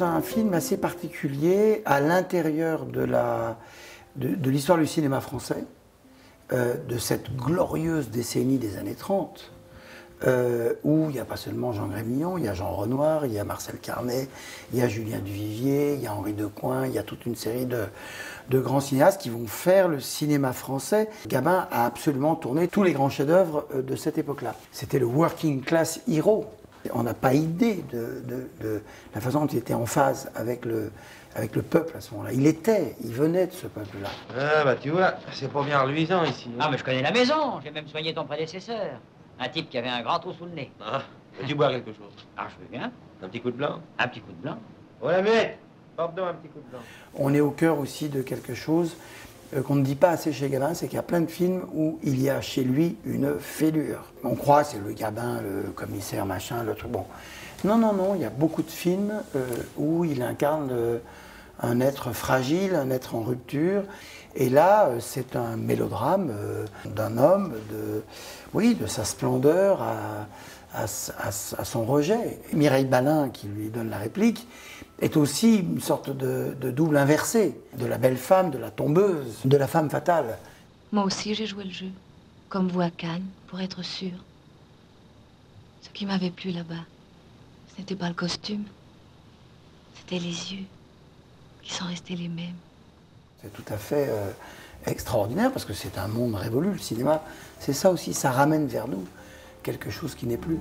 c'est un film assez particulier à l'intérieur de l'histoire du cinéma français, de cette glorieuse décennie des années 30, où il n'y a pas seulement Jean Grémillon, il y a Jean Renoir, il y a Marcel Carné, il y a Julien Duvivier, il y a Henri Decoin, il y a toute une série de grands cinéastes qui vont faire le cinéma français. Gabin a absolument tourné tous les grands chefs-d'œuvre de cette époque-là. C'était le working class hero. On n'a pas idée de la façon dont il était en phase avec le peuple à ce moment-là. Il venait de ce peuple-là. Ah bah tu vois, c'est pas bien reluisant ici. Ah mais je connais la maison, j'ai même soigné ton prédécesseur. Un type qui avait un grand trou sous le nez. Ah, veux-tu boire quelque chose? Ah je veux bien. Un petit coup de blanc? Un petit coup de blanc. Voilà mec, pardon, un petit coup de blanc. On est au cœur aussi de quelque chose qu'on ne dit pas assez chez Gabin, c'est qu'il y a plein de films où il y a chez lui une fêlure. On croit c'est le Gabin, le commissaire, machin, le truc, bon. Non, non, non, il y a beaucoup de films où il incarne un être fragile, un être en rupture. Et là, c'est un mélodrame d'un homme, de sa splendeur à son rejet. Mireille Balin, qui lui donne la réplique, est aussi une sorte de double inversé, de la belle femme, de la tombeuse, de la femme fatale. Moi aussi, j'ai joué le jeu, comme vous à Cannes, pour être sûre. Ce qui m'avait plu là-bas, ce n'était pas le costume, c'était les yeux, qui sont restés les mêmes. C'est tout à fait extraordinaire, parce que c'est un monde révolu, le cinéma. C'est ça aussi, ça ramène vers nous quelque chose qui n'est plus.